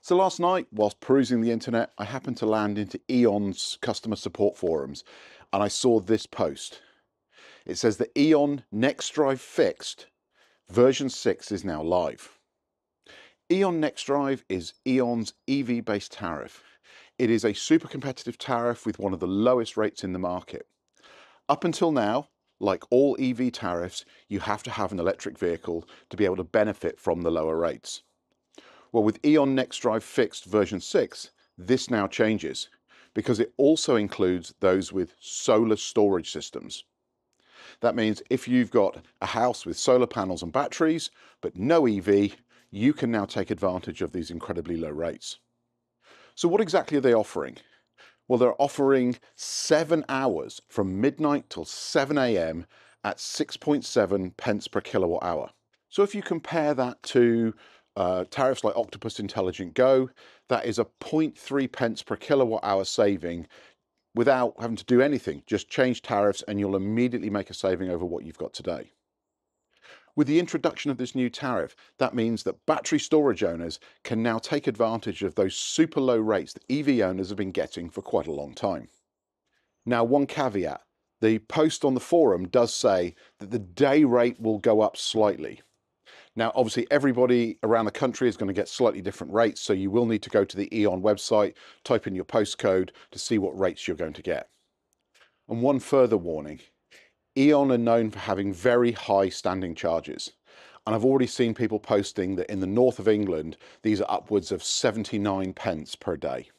So last night, whilst perusing the internet, I happened to land into EON's customer support forums, and I saw this post. It says the EON Next Drive Fixed version 6 is now live. EON Next Drive is EON's EV-based tariff. It is a super competitive tariff with one of the lowest rates in the market. Up until now, like all EV tariffs, you have to have an electric vehicle to be able to benefit from the lower rates. Well, with EON Next Drive Fixed version 6, this now changes because it also includes those with solar storage systems. That means if you've got a house with solar panels and batteries, but no EV, you can now take advantage of these incredibly low rates. So what exactly are they offering? Well, they're offering 7 hours from midnight till 7 AM at 6.7 pence per kilowatt hour. So if you compare that to tariffs like Octopus Intelligent Go, that is a 0.3 pence per kilowatt hour saving without having to do anything. Just change tariffs and you'll immediately make a saving over what you've got today. With the introduction of this new tariff, that means that battery storage owners can now take advantage of those super low rates that EV owners have been getting for quite a long time. Now, one caveat, the post on the forum does say that the day rate will go up slightly. Now, obviously, everybody around the country is going to get slightly different rates, so you will need to go to the EON website, type in your postcode to see what rates you're going to get. And one further warning, EON are known for having very high standing charges. And I've already seen people posting that in the north of England, these are upwards of 79 pence per day.